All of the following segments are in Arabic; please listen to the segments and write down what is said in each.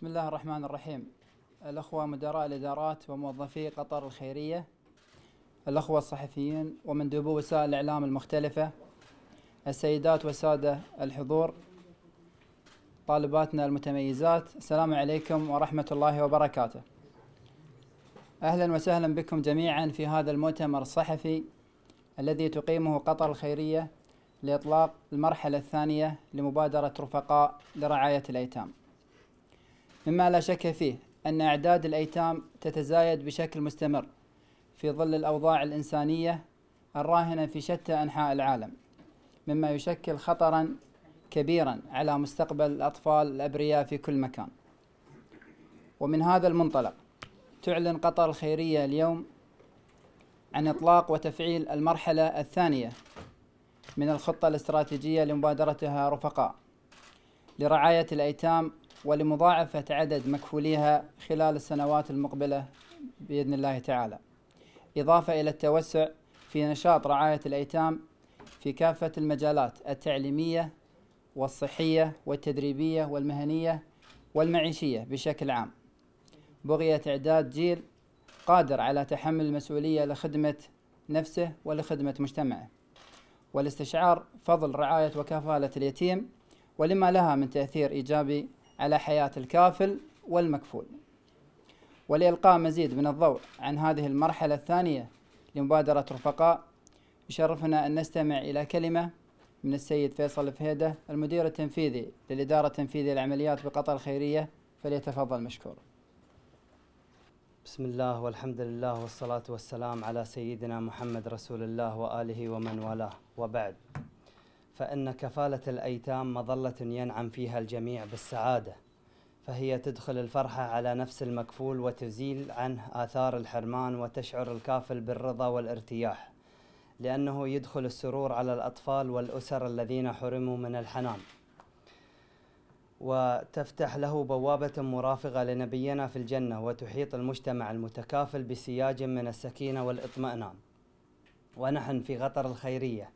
بسم الله الرحمن الرحيم. الأخوة مدراء الإدارات وموظفي قطر الخيرية، الأخوة الصحفيين ومندوبو وسائل الإعلام المختلفة، السيدات والسادة الحضور، طالباتنا المتميزات، السلام عليكم ورحمة الله وبركاته. أهلا وسهلا بكم جميعا في هذا المؤتمر الصحفي الذي تقيمه قطر الخيرية لإطلاق المرحلة الثانية لمبادرة رفقاء لرعاية الأيتام. مما لا شك فيه أن أعداد الأيتام تتزايد بشكل مستمر في ظل الأوضاع الإنسانية الراهنة في شتى أنحاء العالم، مما يشكل خطرا كبيرا على مستقبل الأطفال الأبرياء في كل مكان. ومن هذا المنطلق تعلن قطر الخيرية اليوم عن إطلاق وتفعيل المرحلة الثانية من الخطة الاستراتيجية لمبادرتها رفقاء لرعاية الأيتام ولمضاعفة عدد مكفوليها خلال السنوات المقبلة بإذن الله تعالى، إضافة إلى التوسع في نشاط رعاية الأيتام في كافة المجالات التعليمية والصحية والتدريبية والمهنية والمعيشية بشكل عام، بغية إعداد جيل قادر على تحمل المسؤولية لخدمة نفسه ولخدمة مجتمعه، والاستشعار فضل رعاية وكفالة اليتيم ولما لها من تأثير إيجابي على حياة الكافل والمكفول. ولإلقاء مزيد من الضوء عن هذه المرحلة الثانية لمبادرة رفقاء، يشرفنا أن نستمع إلى كلمة من السيد فيصل الفهيده المدير التنفيذي للإدارة التنفيذية للعمليات بقطر الخيرية، فليتفضل مشكور. بسم الله والحمد لله والصلاة والسلام على سيدنا محمد رسول الله وآله ومن والاه، وبعد، فإن كفالة الأيتام مظلة ينعم فيها الجميع بالسعادة، فهي تدخل الفرحة على نفس المكفول وتزيل عنه آثار الحرمان، وتشعر الكافل بالرضا والارتياح، لأنه يدخل السرور على الأطفال والأسر الذين حرموا من الحنان، وتفتح له بوابة مرافقة لنبينا في الجنة، وتحيط المجتمع المتكافل بسياج من السكينة والإطمئنان. ونحن في قطر الخيرية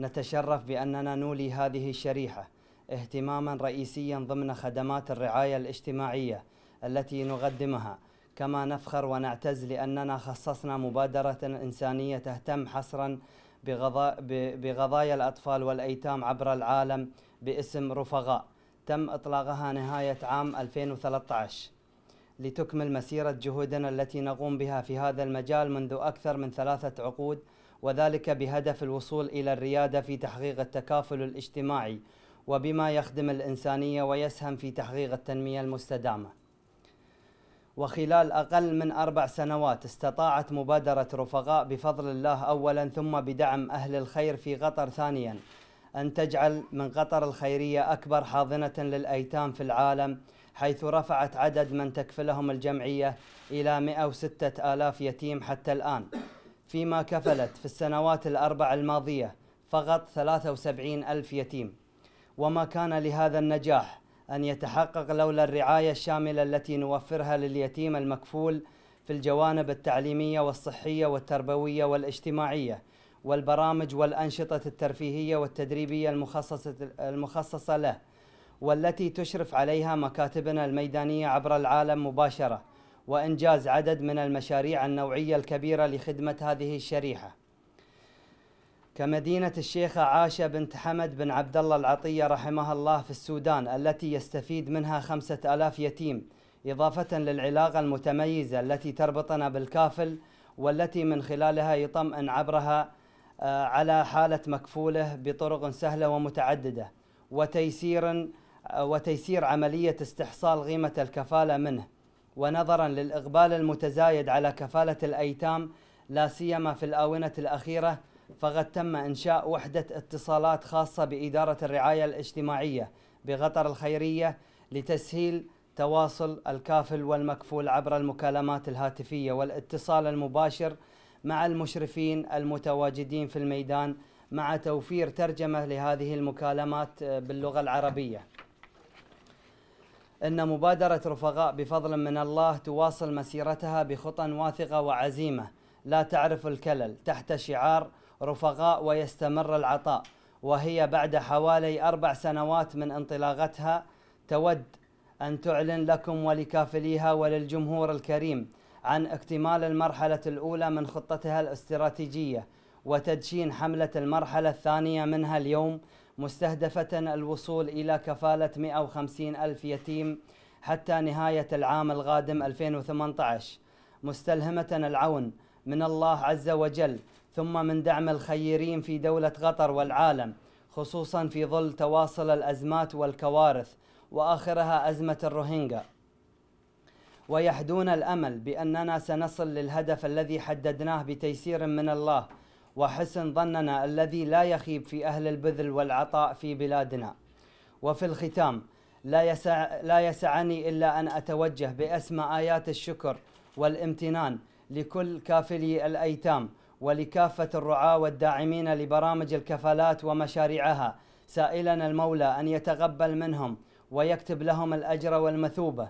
نتشرف بأننا نولي هذه الشريحة اهتماما رئيسيا ضمن خدمات الرعاية الاجتماعية التي نقدمها، كما نفخر ونعتز لأننا خصصنا مبادرة إنسانية تهتم حصرا بقضايا الأطفال والأيتام عبر العالم باسم رفقاء، تم إطلاقها نهاية عام 2013، لتكمل مسيرة جهودنا التي نقوم بها في هذا المجال منذ أكثر من 3 عقود، وذلك بهدف الوصول إلى الريادة في تحقيق التكافل الاجتماعي، وبما يخدم الإنسانية ويسهم في تحقيق التنمية المستدامة. وخلال أقل من 4 سنوات استطاعت مبادرة رفقاء بفضل الله أولا، ثم بدعم أهل الخير في قطر ثانيا، أن تجعل من قطر الخيرية أكبر حاضنة للأيتام في العالم، حيث رفعت عدد من تكفلهم الجمعية إلى 106,000 يتيم حتى الآن، فيما كفلت في السنوات ال4 الماضية فقط 73,000 يتيم. وما كان لهذا النجاح أن يتحقق لولا الرعاية الشاملة التي نوفرها لليتيم المكفول في الجوانب التعليمية والصحية والتربوية والاجتماعية، والبرامج والأنشطة الترفيهية والتدريبية المخصصة له، والتي تشرف عليها مكاتبنا الميدانية عبر العالم مباشرة، وإنجاز عدد من المشاريع النوعية الكبيرة لخدمة هذه الشريحة، كمدينة الشيخة عائشة بنت حمد بن عبد الله العطية رحمها الله في السودان، التي يستفيد منها 5,000 يتيم، إضافة للعلاقة المتميزة التي تربطنا بالكافل، والتي من خلالها يطمئن عبرها على حالة مكفوله بطرق سهلة ومتعددة، وتيسير عملية استحصال قيمة الكفالة منه. ونظرا للإقبال المتزايد على كفالة الأيتام لا سيما في الآونة الأخيرة، فقد تم إنشاء وحدة اتصالات خاصة بإدارة الرعاية الاجتماعية بقطر الخيرية لتسهيل تواصل الكافل والمكفول عبر المكالمات الهاتفية والاتصال المباشر مع المشرفين المتواجدين في الميدان، مع توفير ترجمة لهذه المكالمات باللغة العربية. إن مبادرة رفقاء بفضل من الله تواصل مسيرتها بخطى واثقة وعزيمة لا تعرف الكلل، تحت شعار رفقاء ويستمر العطاء. وهي بعد حوالي 4 سنوات من انطلاقتها تود أن تعلن لكم ولكافليها وللجمهور الكريم عن اكتمال المرحلة الأولى من خطتها الاستراتيجية وتدشين حملة المرحلة الثانية منها اليوم، مستهدفة الوصول إلى كفالة 150 ألف يتيم حتى نهاية العام القادم 2018، مستلهمة العون من الله عز وجل ثم من دعم الخيرين في دولة قطر والعالم، خصوصا في ظل تواصل الأزمات والكوارث وآخرها أزمة الروهينجا. ويحدون الأمل بأننا سنصل للهدف الذي حددناه بتيسير من الله وحسن ظننا الذي لا يخيب في أهل البذل والعطاء في بلادنا. وفي الختام لا يسعني إلا أن أتوجه بأسمى آيات الشكر والامتنان لكل كافلي الأيتام ولكافة الرعاة والداعمين لبرامج الكفالات ومشاريعها، سائلا المولى أن يتقبل منهم ويكتب لهم الأجر والمثوبة،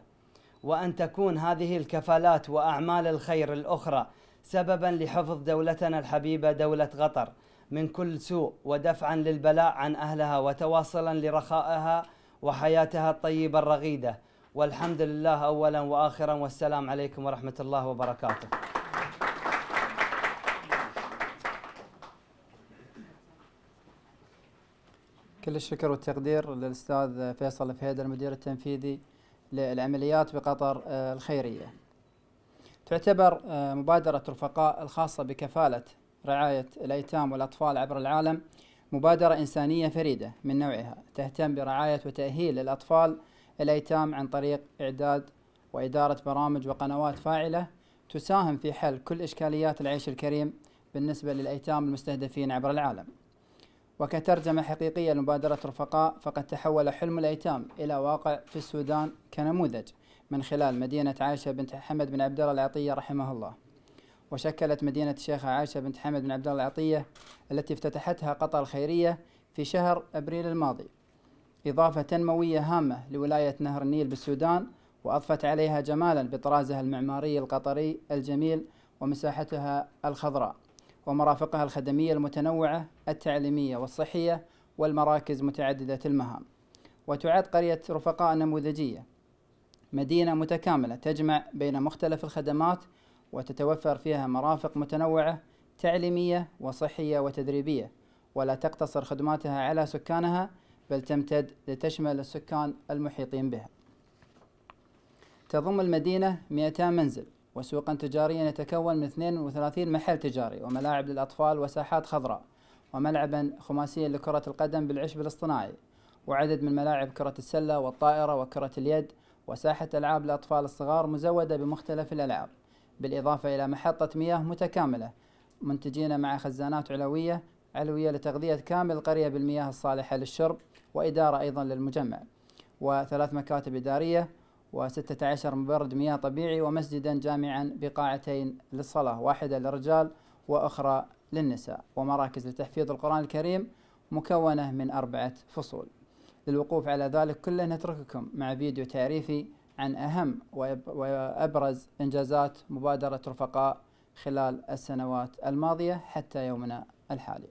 وأن تكون هذه الكفالات وأعمال الخير الأخرى سببا لحفظ دولتنا الحبيبة دولة قطر من كل سوء، ودفعا للبلاء عن أهلها، وتواصلا لرخائها وحياتها الطيبة الرغيدة. والحمد لله أولا وآخرا، والسلام عليكم ورحمة الله وبركاته. كل الشكر والتقدير للأستاذ فيصل الفهيده المدير التنفيذي للعمليات بقطر الخيرية. تعتبر مبادرة رفقاء الخاصة بكفالة رعاية الأيتام والأطفال عبر العالم مبادرة إنسانية فريدة من نوعها، تهتم برعاية وتأهيل الأطفال الأيتام عن طريق إعداد وإدارة برامج وقنوات فاعلة تساهم في حل كل إشكاليات العيش الكريم بالنسبة للأيتام المستهدفين عبر العالم. وكترجمة حقيقية لمبادرة رفقاء، فقد تحول حلم الأيتام إلى واقع في السودان كنموذج من خلال مدينة عائشة بنت حمد بن عبد الله العطية رحمه الله. وشكلت مدينة الشيخة عائشة بنت حمد بن عبد الله العطية التي افتتحتها قطر الخيرية في شهر أبريل الماضي إضافة تنموية هامة لولاية نهر النيل بالسودان، وأضفت عليها جمالا بطرازها المعماري القطري الجميل ومساحتها الخضراء ومرافقها الخدمية المتنوعة التعليمية والصحية والمراكز متعددة المهام. وتعد قرية رفقاء نموذجية، مدينة متكاملة تجمع بين مختلف الخدمات وتتوفر فيها مرافق متنوعة تعليمية وصحية وتدريبية، ولا تقتصر خدماتها على سكانها بل تمتد لتشمل السكان المحيطين بها. تضم المدينة 200 منزل وسوقا تجاريا يتكون من 32 محل تجاري وملاعب للأطفال وساحات خضراء وملعبا خماسيا لكرة القدم بالعشب الاصطناعي وعدد من ملاعب كرة السلة والطائرة وكرة اليد وساحة ألعاب الأطفال الصغار مزودة بمختلف الألعاب، بالإضافة إلى محطة مياه متكاملة منتجين مع خزانات علوية لتغذية كامل القرية بالمياه الصالحة للشرب وإدارة أيضا للمجمع، و3 مكاتب إدارية و16 مبرد مياه طبيعي، ومسجدا جامعا بقاعتين للصلاة، واحدة للرجال وأخرى للنساء، ومراكز لتحفيظ القرآن الكريم مكونة من 4 فصول. للوقوف على ذلك كله نترككم مع فيديو تعريفي عن أهم وأبرز إنجازات مبادرة رفقاء خلال السنوات الماضية حتى يومنا الحالي.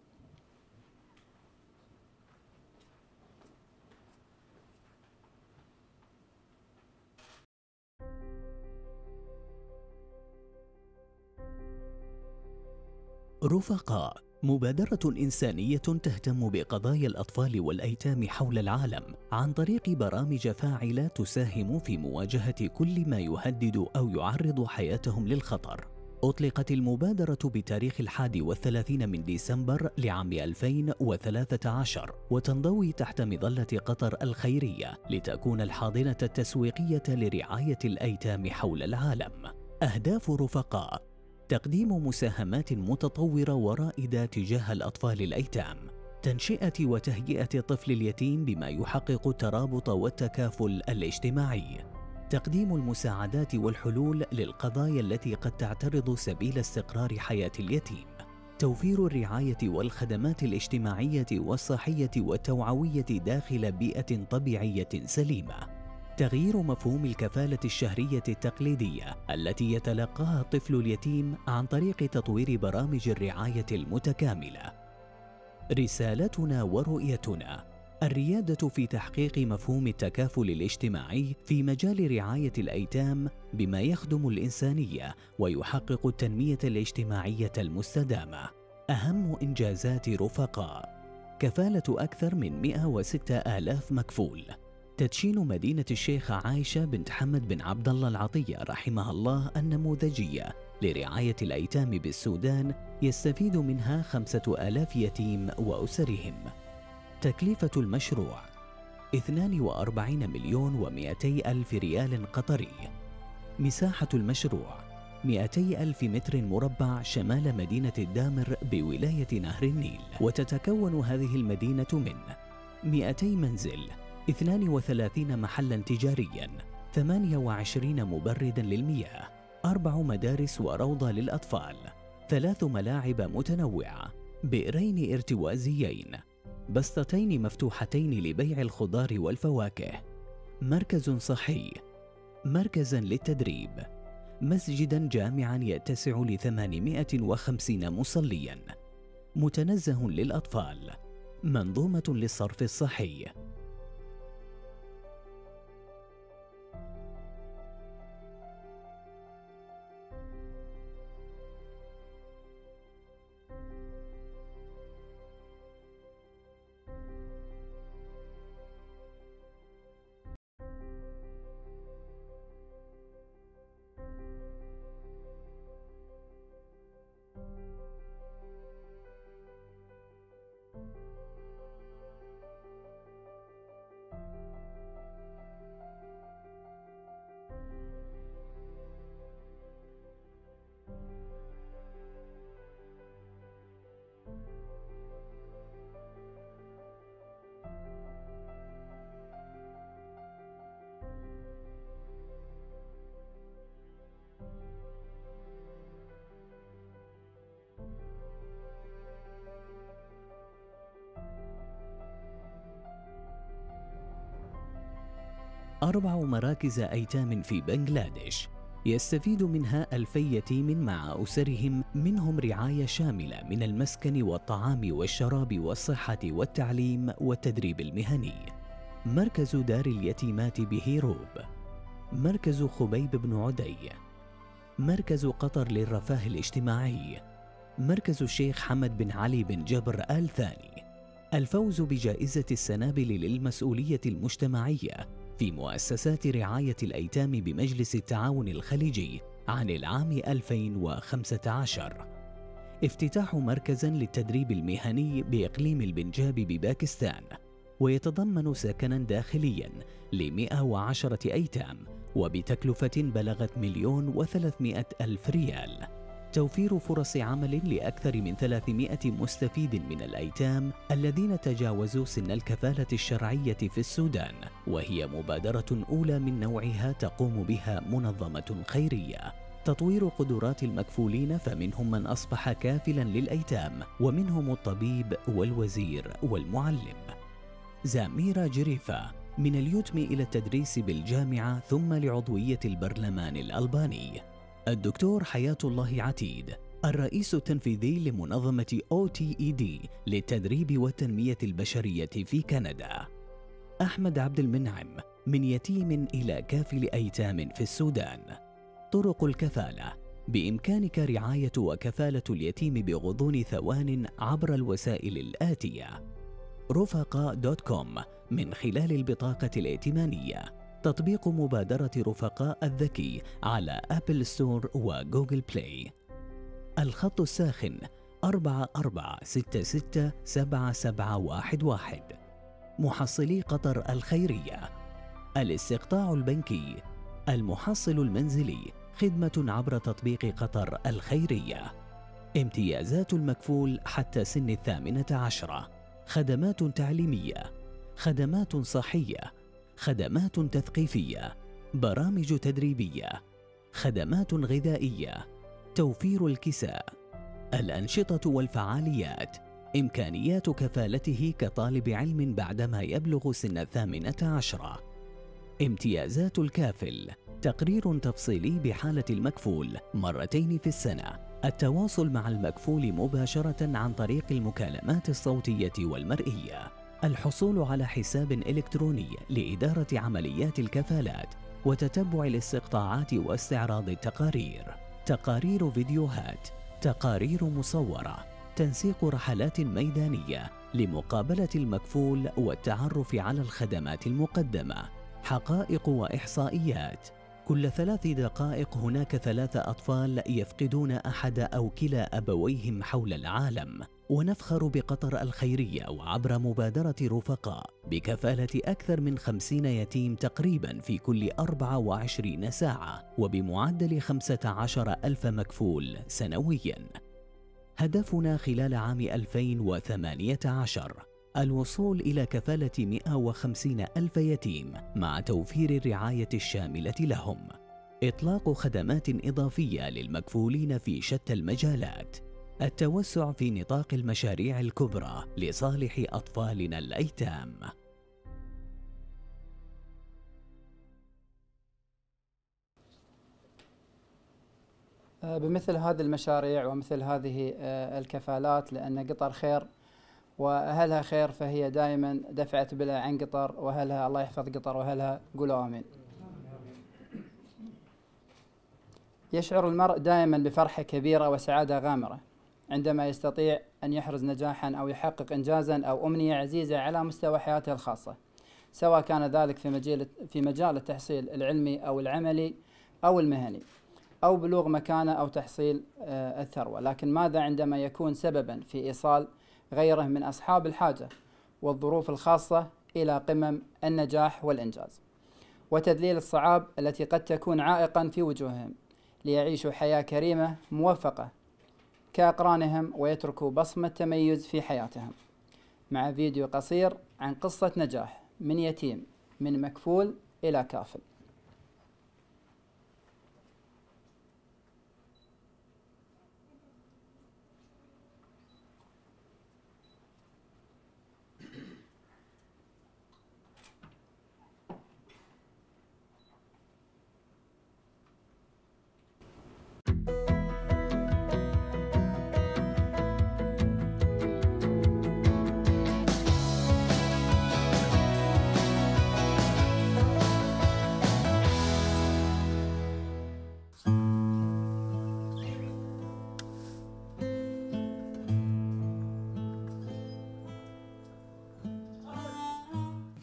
رفقاء مبادرة إنسانية تهتم بقضايا الأطفال والأيتام حول العالم عن طريق برامج فاعلة تساهم في مواجهة كل ما يهدد أو يعرض حياتهم للخطر. أطلقت المبادرة بتاريخ 31 من ديسمبر لعام 2013 وتنضوي تحت مظلة قطر الخيرية لتكون الحاضنة التسويقية لرعاية الأيتام حول العالم. أهداف رفقاء: تقديم مساهمات متطورة ورائدة تجاه الأطفال الأيتام، تنشئة وتهيئة الطفل اليتيم بما يحقق الترابط والتكافل الاجتماعي، تقديم المساعدات والحلول للقضايا التي قد تعترض سبيل استقرار حياة اليتيم، توفير الرعاية والخدمات الاجتماعية والصحية والتوعوية داخل بيئة طبيعية سليمة، تغيير مفهوم الكفالة الشهرية التقليدية التي يتلقاها الطفل اليتيم عن طريق تطوير برامج الرعاية المتكاملة. رسالتنا ورؤيتنا: الريادة في تحقيق مفهوم التكافل الاجتماعي في مجال رعاية الأيتام بما يخدم الإنسانية ويحقق التنمية الاجتماعية المستدامة. أهم إنجازات رفقاء: كفالة أكثر من 106,000 مكفول. تدشين مدينة الشيخة عائشة بنت حمد بن عبد الله العطية رحمها الله النموذجية لرعاية الأيتام بالسودان يستفيد منها 5,000 يتيم وأسرهم. تكلفة المشروع 42,200,000 ريال قطري. مساحة المشروع 200,000 متر مربع شمال مدينة الدامر بولاية نهر النيل. وتتكون هذه المدينة من 200 منزل، 32 محلاً تجارياً، 28 مبرداً للمياه، 4 مدارس وروضة للأطفال، 3 ملاعب متنوعة، بئرين ارتوازيين، بسطتين مفتوحتين لبيع الخضار والفواكه، مركز صحي، مركزاً للتدريب، مسجداً جامعاً يتسع ل850 مصلياً، متنزه للأطفال، منظومة للصرف الصحي. أربع مراكز أيتام في بنغلاديش يستفيد منها 2000 يتيم مع أسرهم، منهم رعاية شاملة من المسكن والطعام والشراب والصحة والتعليم والتدريب المهني. مركز دار اليتيمات بهيروب، مركز خبيب بن عدي، مركز قطر للرفاه الاجتماعي، مركز الشيخ حمد بن علي بن جبر آل ثاني. الفوز بجائزة السنابل للمسؤولية المجتمعية في مؤسسات رعاية الأيتام بمجلس التعاون الخليجي عن العام 2015. افتتاح مركزاً للتدريب المهني بإقليم البنجاب بباكستان، ويتضمن سكناً داخلياً ل110 أيتام وبتكلفة بلغت 1,300,000 ريال. توفير فرص عمل لأكثر من 300 مستفيد من الأيتام الذين تجاوزوا سن الكفالة الشرعية في السودان، وهي مبادرة أولى من نوعها تقوم بها منظمة خيرية. تطوير قدرات المكفولين، فمنهم من أصبح كافلاً للأيتام ومنهم الطبيب والوزير والمعلم. زاميرا جريفا، من اليتم إلى التدريس بالجامعة ثم لعضوية البرلمان الألباني. الدكتور حيات الله عتيد، الرئيس التنفيذي لمنظمة OTED للتدريب والتنمية البشرية في كندا. أحمد عبد المنعم، من يتيم إلى كافل أيتام في السودان. طرق الكفالة: بإمكانك رعاية وكفالة اليتيم بغضون ثوان عبر الوسائل الآتية: رفقاء.com من خلال البطاقة الائتمانية، تطبيق مبادرة رفقاء الذكي على أبل ستور وجوجل بلاي، الخط الساخن 44667711، محصلي قطر الخيرية، الاستقطاع البنكي، المحصل المنزلي، خدمة عبر تطبيق قطر الخيرية، امتيازات المكفول حتى سن 18، خدمات تعليمية، خدمات صحية، خدمات تثقيفية، برامج تدريبية، خدمات غذائية، توفير الكساء. الأنشطة والفعاليات: إمكانيات كفالته كطالب علم بعدما يبلغ سن 18، امتيازات الكافل، تقرير تفصيلي بحالة المكفول مرتين في السنة، التواصل مع المكفول مباشرة عن طريق المكالمات الصوتية والمرئية، الحصول على حساب إلكتروني لإدارة عمليات الكفالات وتتبع الاستقطاعات واستعراض التقارير، تقارير فيديوهات، تقارير مصورة، تنسيق رحلات ميدانية لمقابلة المكفول والتعرف على الخدمات المقدمة، حقائق وإحصائيات. كل 3 دقائق هناك 3 أطفال يفقدون أحد أو كلا أبويهم حول العالم. ونفخر بقطر الخيرية وعبر مبادرة رفقاء بكفالة أكثر من 50 يتيم تقريباً في كل 24 ساعة وبمعدل 15,000 مكفول سنوياً. هدفنا خلال عام 2018 الوصول إلى كفالة 150,000 يتيم مع توفير الرعاية الشاملة لهم. إطلاق خدمات إضافية للمكفولين في شتى المجالات. التوسع في نطاق المشاريع الكبرى لصالح أطفالنا الأيتام. بمثل هذه المشاريع ومثل هذه الكفالات، لأن قطر خير وأهلها خير، فهي دائما دفعت بلا عن قطر وأهلها. الله يحفظ قطر وأهلها، قولوا آمين. يشعر المرء دائما بفرحة كبيرة وسعادة غامرة عندما يستطيع أن يحرز نجاحا أو يحقق إنجازا أو أمنية عزيزة على مستوى حياته الخاصة، سواء كان ذلك في مجال التحصيل العلمي أو العملي أو المهني أو بلوغ مكانة أو تحصيل الثروة. لكن ماذا عندما يكون سببا في إيصال غيره من أصحاب الحاجة والظروف الخاصة إلى قمم النجاح والإنجاز، وتذليل الصعاب التي قد تكون عائقا في وجوههم ليعيشوا حياة كريمة موفقة كأقرانهم ويتركوا بصمة تميز في حياتهم. مع فيديو قصير عن قصة نجاح من يتيم من مكفول إلى كافل.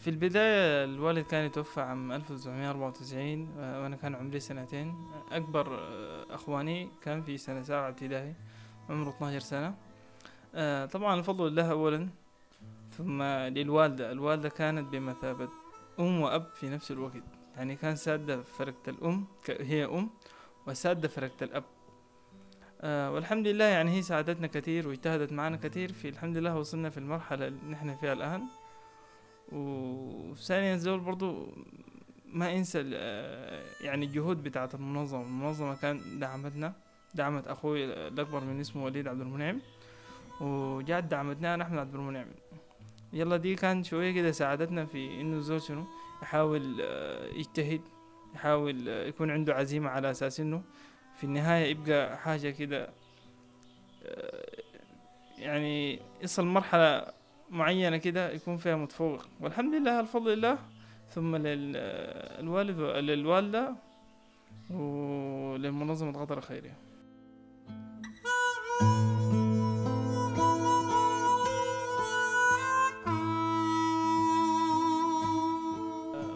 في البداية الوالد كان يتوفى عام 1994 وأنا كان عمري 2 سنين. أكبر أخواني كان في سنة 7 ابتدائي، عمره 12 سنة. طبعا الفضل لله أولا ثم للوالدة. الوالدة كانت بمثابة أم وأب في نفس الوقت، يعني كان سادة فرقة الأم، هي أم وسادة فرقة الأب. والحمد لله يعني هي ساعدتنا كثير واجتهدت معنا كثير، في الحمد لله وصلنا في المرحلة اللي نحن فيها الآن. وثانيا الزول برضو ما انسى يعني الجهود بتاعت المنظمة. المنظمة كان دعمتنا، دعمت اخوي الاكبر من اسمه وليد عبد المنعم، وجات دعمتنا انا احمد عبد المنعم. يلا دي كان شوية كده ساعدتنا في انه الزول شنو يحاول يجتهد، يحاول يكون عنده عزيمة على اساس انه في النهاية يبقى حاجة كده يعني يصل مرحلة معينة كده يكون فيها متفوق. والحمد لله الفضل لله ثم للوالد للوالدة وللمنظمة قطر الخيرية.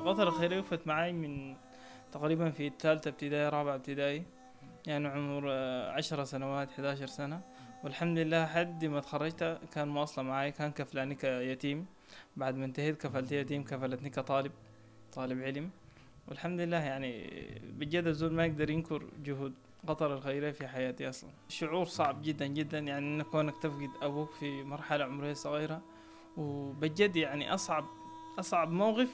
قطر الخيرية وقفت معاي من تقريبا في 3 ابتدائي 4 ابتدائي، يعني عمر 10 سنوات 11 سنة. والحمد لله حد ما تخرجت كان مواصلة معاي، كان كفلاني كيتيم. بعد ما انتهيت كفلت يتيم، كفلتني كطالب علم. والحمد لله يعني بجد الزول ما يقدر ينكر جهود قطر الخيرية في حياتي. أصلا شعور صعب جدا جدا، يعني إنك كونك تفقد أبوك في مرحلة عمرية صغيرة، وبجد يعني أصعب موقف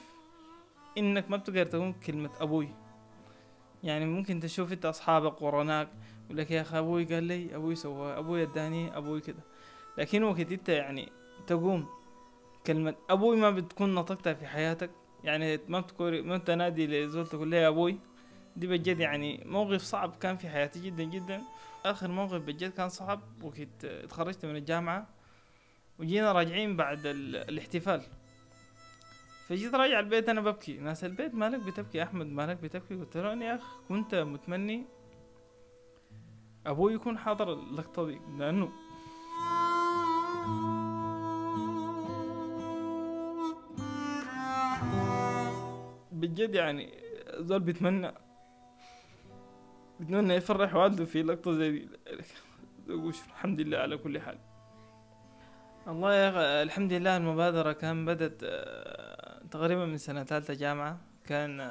إنك ما بتقدر تقول كلمة أبوي. يعني ممكن تشوف انت اصحابك ورناك يقول لك يا اخي ابوي قال لي، ابوي سوى، ابوي اداني، ابوي كده. لكن وقت انت يعني تقوم كلمة ابوي ما بتكون نطقتها في حياتك، يعني ما تنادي لزول تقول لي يا ابوي. دي بجد يعني موقف صعب كان في حياتي جدا جدا. اخر موقف بجد كان صعب وقت اتخرجت من الجامعة وجينا راجعين بعد الاحتفال. فجيت راجع البيت انا ببكي، ناس البيت مالك بتبكي احمد مالك بتبكي؟ قلت له يا اخ كنت متمني ابوي يكون حاضر اللقطه دي، لانه بجد يعني زول بيتمنى يفرح والده في لقطه زي دي. الحمد لله على كل حال. الله يا أخي الحمد لله. المبادرة كان بدت تقريبا من سنة ثالثة جامعة، كان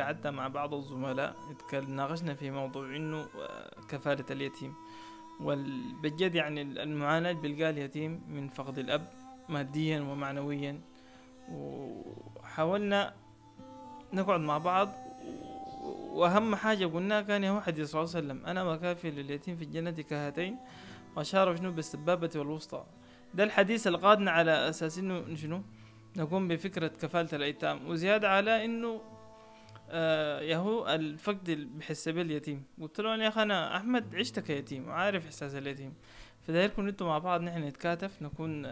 قعدت مع بعض الزملاء ناقشنا في موضوع إنه كفالة اليتيم، وبجد يعني المعاناة بلقاها اليتيم من فقد الأب ماديا ومعنويا، وحاولنا نقعد مع بعض. وأهم حاجة قلناها كان يا محمد صلى الله عليه وسلم: أنا وكافل اليتيم في الجنة كهاتين، وأشار شنو بالسبابة والوسطى. ده الحديث اللي قادنا على أساس إنه شنو نقوم بفكرة كفالة الأيتام، وزيادة على إنه يهو الفقد اللي بحس به اليتيم. قلت له يا أخي أنا أحمد عشت كيتيم وعارف إحساس اليتيم، فدايركم أنتم مع بعض نحن نتكاتف، نكون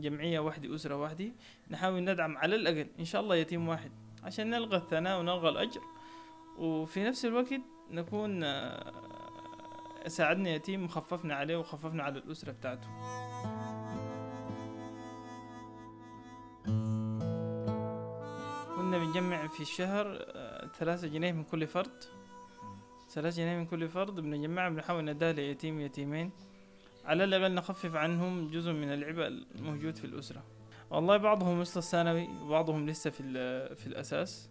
جمعية واحدة، أسرة واحدة، نحاول ندعم على الأقل إن شاء الله يتيم واحد عشان نلغى الثناء ونلغى الأجر، وفي نفس الوقت نكون ساعدنا يتيم وخففنا عليه وخففنا على الأسرة بتاعته. كنا بنجمع في الشهر 3 جنيه من كل فرد، 3 جنيه من كل فرد بنجمعها بنحاول نداها ليتيم يتيمين على الأقل، نخفف عنهم جزء من العبء الموجود في الأسرة. والله بعضهم وصل الثانوي، وبعضهم لسه في الأساس،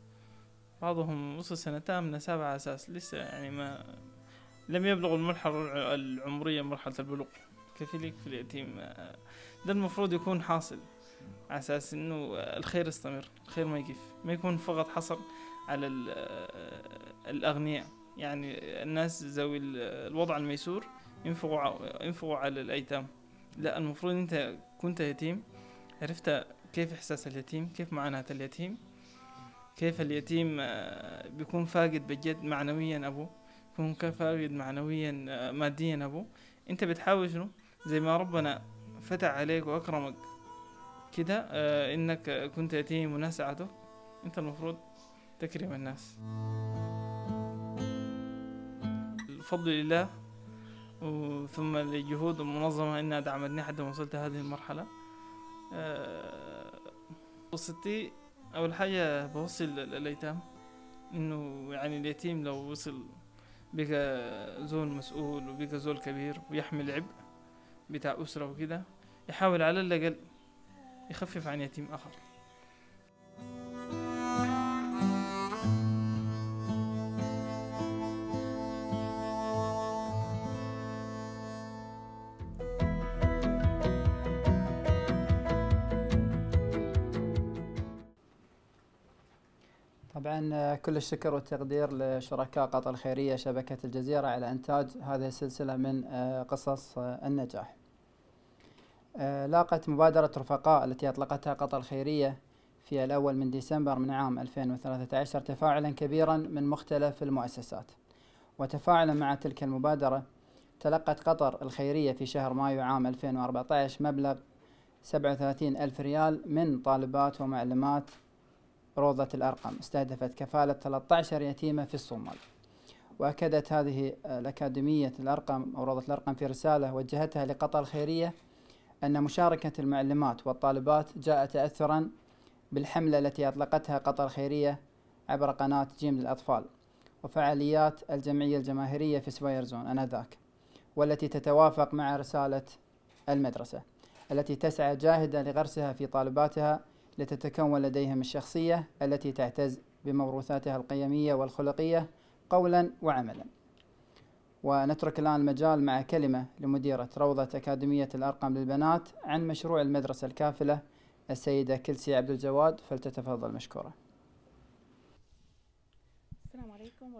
بعضهم وصل سنة تامنة سابعة أساس، لسه يعني ما لم يبلغ المرحلة العمرية مرحلة البلوغ. كفيلك في اليتيم ده المفروض يكون حاصل على أساس إنه الخير يستمر، الخير ما يقف، ما يكون فقط حصر على الأغنياء. يعني الناس ذوي الوضع الميسور ينفقوا على الأيتام، لا، المفروض أنت كنت يتيم عرفت كيف إحساس اليتيم، كيف معاناة اليتيم، كيف اليتيم بيكون فاقد بجد معنويا أبوه، يكون فاقد معنويا ماديا أبوه. أنت بتحاول شنو زي ما ربنا فتح عليك وأكرمك كده إنك كنت يتيم وناس ساعدوك، أنت المفروض تكرم الناس. الفضل لله ثم لجهود المنظمة إنها دعمتني حتى وصلت هذه المرحلة. قصتي أول حاجة بوصل الأيتام إنه يعني اليتيم لو وصل بقى زول مسؤول وبقى زول كبير ويحمل عبء بتاع أسرة وكده، يحاول على الأقل يخفف عن يتيم آخر. طبعا كل الشكر والتقدير لشركاء قطر الخيرية شبكة الجزيرة على إنتاج هذه السلسلة من قصص النجاح. لاقت مبادرة رفقاء التي أطلقتها قطر الخيرية في الأول من ديسمبر من عام 2013 تفاعلا كبيرا من مختلف المؤسسات، وتفاعلا مع تلك المبادرة تلقت قطر الخيرية في شهر مايو عام 2014 مبلغ 37,000 ريال من طالبات ومعلمات روضة الأرقم، استهدفت كفالة 13 يتيمة في الصومال. وأكدت هذه الأكاديمية الأرقم أو روضة الأرقم في رسالة وجهتها لقطر الخيرية أن مشاركة المعلمات والطالبات جاء تأثرا بالحملة التي أطلقتها قطر الخيرية عبر قناة جيم للأطفال وفعاليات الجمعية الجماهيرية في سويرزون آنذاك، والتي تتوافق مع رسالة المدرسة التي تسعى جاهدة لغرسها في طالباتها لتتكون لديهم الشخصية التي تعتز بموروثاتها القيمية والخلقية قولا وعملا. ونترك الآن المجال مع كلمة لمديرة روضة أكاديمية الأرقم للبنات عن مشروع المدرسة الكافلة السيدة كلسي عبد الجواد، فلتتفضل مشكورة. السلام عليكم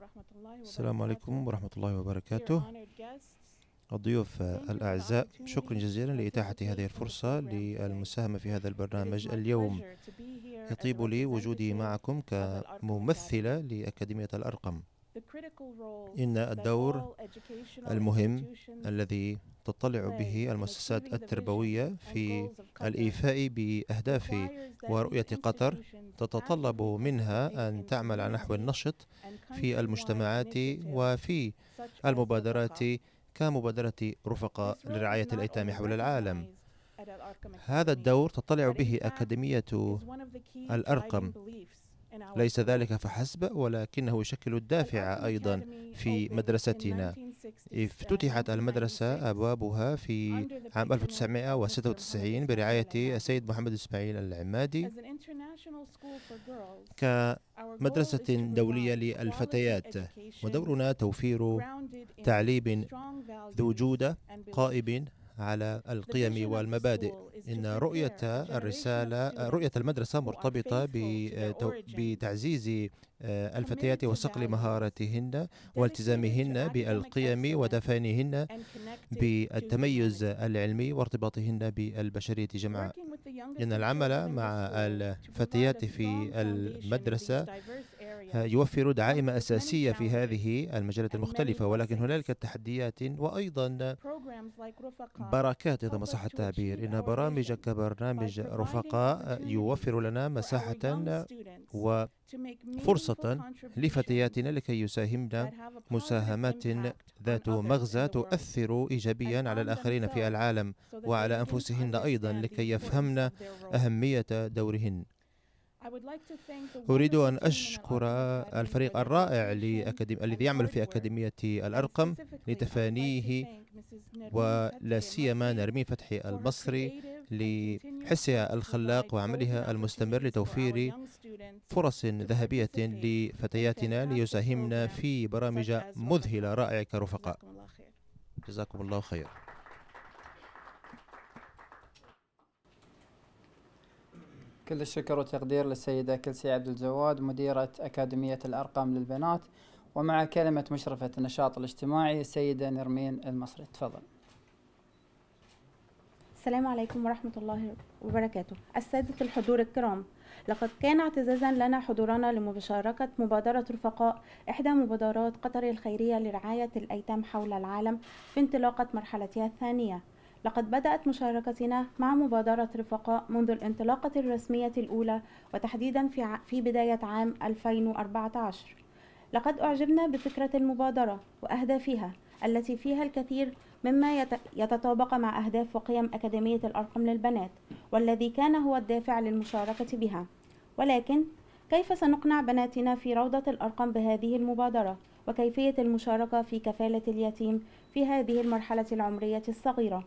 ورحمة الله وبركاته. الضيوف الأعزاء، شكرا جزيلا لإتاحة هذه الفرصة للمساهمة في هذا البرنامج اليوم. يطيب لي وجودي معكم كممثلة لأكاديمية الأرقم. إن الدور المهم الذي تطلع به المؤسسات التربوية في الإيفاء بأهداف ورؤية قطر تتطلب منها أن تعمل على نحو النشط في المجتمعات وفي المبادرات كمبادرة رفقاء لرعاية الأيتام حول العالم. هذا الدور تطلع به أكاديمية الأرقم. ليس ذلك فحسب، ولكنه يشكل الدافع أيضا في مدرستنا. افتتحت المدرسة أبوابها في عام 1996 برعاية السيد محمد اسماعيل العمادي كمدرسة دولية للفتيات، ودورنا توفير تعليم ذو جودة قائم على القيم والمبادئ. إن رؤية المدرسة مرتبطة بتعزيز الفتيات وصقل مهاراتهن والتزامهن بالقيم وتفانيهن بالتميز العلمي وارتباطهن بالبشرية جمعاء. إن العمل مع الفتيات في المدرسة يوفر دعائم أساسية في هذه المجالات المختلفة، ولكن هنالك تحديات وأيضا بركات إذا ما صح التعبير. إن برامج كبرنامج رفقاء يوفر لنا مساحة وفرصة لفتياتنا لكي يساهمن مساهمات ذات مغزى تؤثر إيجابيا على الآخرين في العالم وعلى أنفسهن أيضا، لكي يفهمن أهمية دورهن. أريد أن أشكر الفريق الرائع الذي يعمل في أكاديمية الأرقم لتفانيه، ولا سيما نرمين فتحي المصري لحسها الخلاق وعملها المستمر لتوفير فرص ذهبية لفتياتنا ليساهمن في برامج مذهلة رائعة كرفقاء. جزاكم الله خير. كل الشكر والتقدير للسيدة كلسي عبد الجواد مديرة أكاديمية الأرقام للبنات، ومع كلمة مشرفة النشاط الاجتماعي السيدة نرمين المصري، تفضل. السلام عليكم ورحمة الله وبركاته. السادة الحضور الكرام، لقد كان اعتزازا لنا حضورنا لمشاركة مبادرة رفقاء، إحدى مبادرات قطر الخيرية لرعاية الأيتام حول العالم في انطلاقة مرحلتها الثانية. لقد بدأت مشاركتنا مع مبادرة رفقاء منذ الانطلاقة الرسمية الأولى، وتحديدا في بداية عام 2014. لقد أعجبنا بفكرة المبادرة وأهدافها التي فيها الكثير مما يتطابق مع أهداف وقيم أكاديمية الأرقم للبنات، والذي كان هو الدافع للمشاركة بها. ولكن كيف سنقنع بناتنا في روضة الأرقم بهذه المبادرة، وكيفية المشاركة في كفالة اليتيم في هذه المرحلة العمرية الصغيرة؟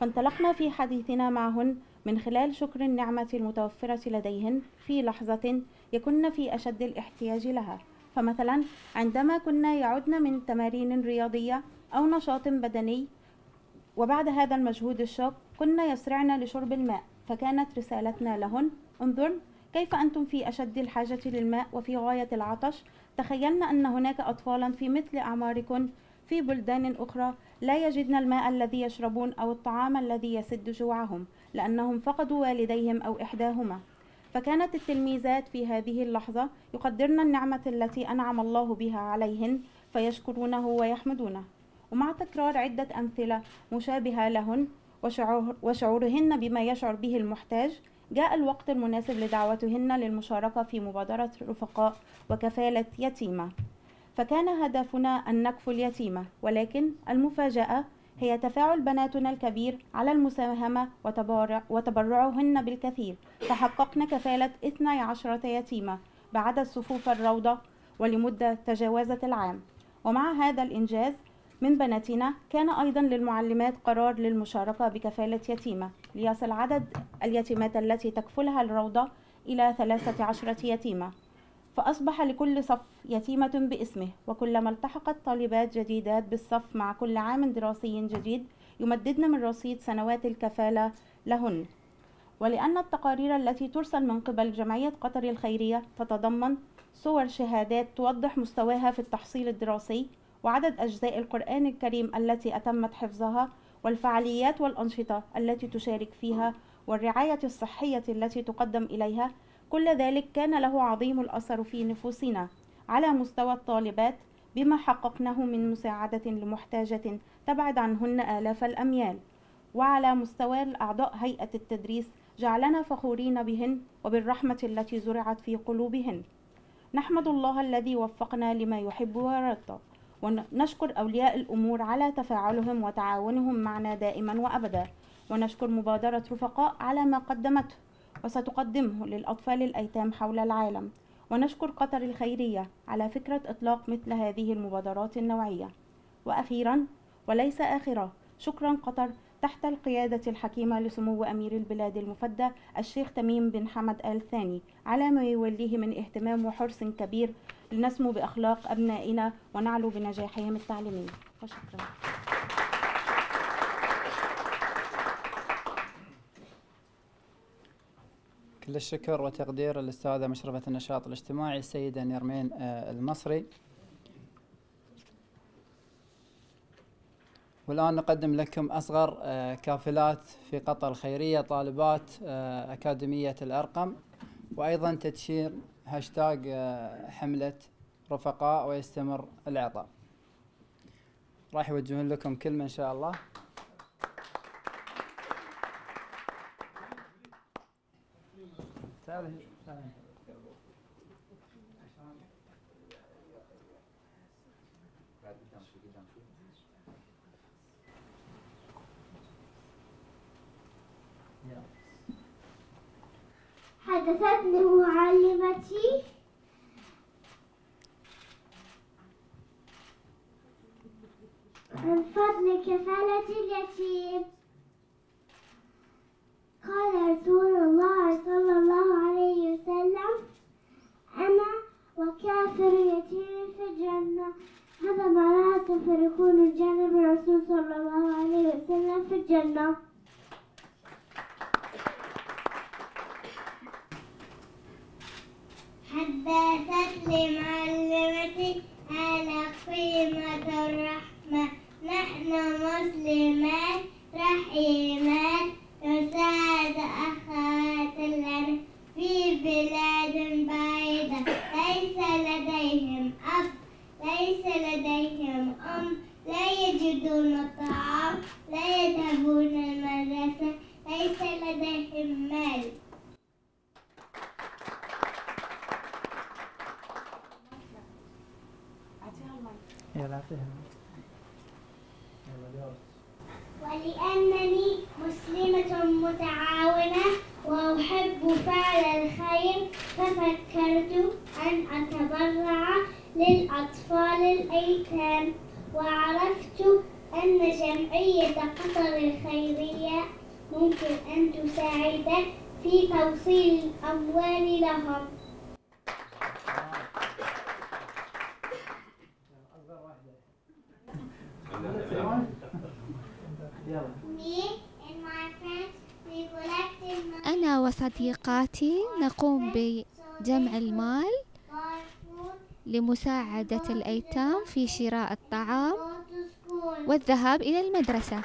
فانطلقنا في حديثنا معهن من خلال شكر النعمة المتوفرة لديهن في لحظة يكن في أشد الاحتياج لها. فمثلا عندما كنا يعدن من تمارين رياضية أو نشاط بدني، وبعد هذا المجهود الشاق كنا يسرعن لشرب الماء، فكانت رسالتنا لهن: انظرن كيف أنتم في أشد الحاجة للماء وفي غاية العطش. تخيلنا أن هناك أطفالا في مثل أعماركن في بلدان أخرى لا يجدن الماء الذي يشربون أو الطعام الذي يسد جوعهم لأنهم فقدوا والديهم أو إحداهما. فكانت التلميذات في هذه اللحظة يقدرن النعمة التي أنعم الله بها عليهن فيشكرونه ويحمدونه. ومع تكرار عدة أمثلة مشابهة لهن وشعورهن بما يشعر به المحتاج، جاء الوقت المناسب لدعوتهن للمشاركة في مبادرة رفقاء وكفالة يتيمة. فكان هدفنا أن نكفل يتيمة، ولكن المفاجأة هي تفاعل بناتنا الكبير على المساهمة وتبرعهن بالكثير، فحققنا كفالة 12 يتيمة بعد صفوف الروضة ولمدة تجاوزت العام. ومع هذا الإنجاز من بناتنا كان أيضا للمعلمات قرار للمشاركة بكفالة يتيمة ليصل عدد اليتيمات التي تكفلها الروضة إلى 13 يتيمة، فأصبح لكل صف يتيمة باسمه. وكلما التحقت طالبات جديدات بالصف مع كل عام دراسي جديد يمددن من رصيد سنوات الكفالة لهن. ولأن التقارير التي ترسل من قبل جمعية قطر الخيرية تتضمن صور شهادات توضح مستواها في التحصيل الدراسي وعدد أجزاء القرآن الكريم التي أتمت حفظها والفعاليات والأنشطة التي تشارك فيها والرعاية الصحية التي تقدم إليها، كل ذلك كان له عظيم الأثر في نفوسنا على مستوى الطالبات بما حققناه من مساعدة لمحتاجة تبعد عنهن آلاف الأميال. وعلى مستوى الأعضاء هيئة التدريس جعلنا فخورين بهن وبالرحمة التي زرعت في قلوبهن. نحمد الله الذي وفقنا لما يحب ويرضى، ونشكر أولياء الأمور على تفاعلهم وتعاونهم معنا دائما وأبدا، ونشكر مبادرة رفقاء على ما قدمته وستقدمه للأطفال الأيتام حول العالم، ونشكر قطر الخيرية على فكرة إطلاق مثل هذه المبادرات النوعية. وأخيرا وليس آخرا، شكرا قطر تحت القيادة الحكيمة لسمو أمير البلاد المفدى الشيخ تميم بن حمد آل ثاني على ما يوليه من اهتمام وحرص كبير لنسمو بأخلاق أبنائنا ونعلو بنجاحهم التعليمي. وشكرا. كل الشكر وتقدير للأستاذة مشرفة النشاط الاجتماعي السيدة نرمين المصري. والآن نقدم لكم أصغر كافلات في قطر الخيرية طالبات أكاديمية الأرقم، وأيضا تدشين هاشتاج حملة رفقاء ويستمر العطاء. راح يوجهون لكم كلمة إن شاء الله. حدثتني معلمتي عن فضل كفالة اليتيم. قال رسول الله صلى الله عليه وسلم: أنا وكافر يتيم في الجنة. هذا معناه سوف يكون جانب الرسول صلى الله عليه وسلم في الجنة. حدثت لمعلمتي على قيمة الرحمة. نحن مسلمات رحيمات نساعد أخوات الأرض في بلاد بعيدة، ليس لديهم أب، ليس لديهم أم، لا يجدون الطعام، لا يذهبون المدرسة، ليس لديهم مال. ولأنني مسلمة متعاونة وأحب فعل الخير، ففكرت أن أتبرع للأطفال الأيتام، وعرفت أن جمعية قطر الخيرية ممكن أن تساعد في توصيل الأموال لهم. أنا وصديقاتي نقوم بجمع المال لمساعدة الأيتام في شراء الطعام والذهاب إلى المدرسة.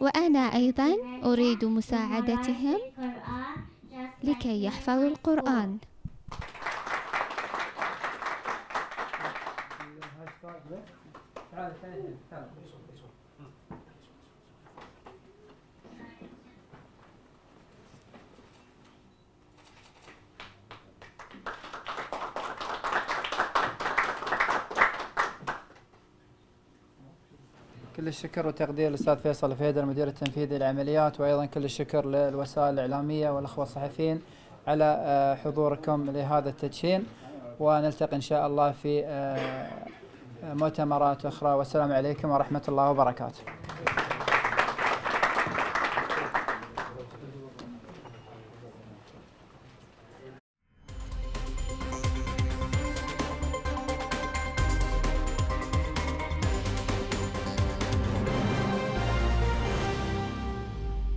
وأنا أيضا أريد مساعدتهم لكي يحفظوا القرآن. كل الشكر وتقدير للأستاذ فيصل الفهيده المدير التنفيذي للعمليات، وأيضا كل الشكر للوسائل الإعلامية والأخوة الصحفيين على حضوركم لهذا التدشين، ونلتقي إن شاء الله في مؤتمرات أخرى، والسلام عليكم ورحمة الله وبركاته.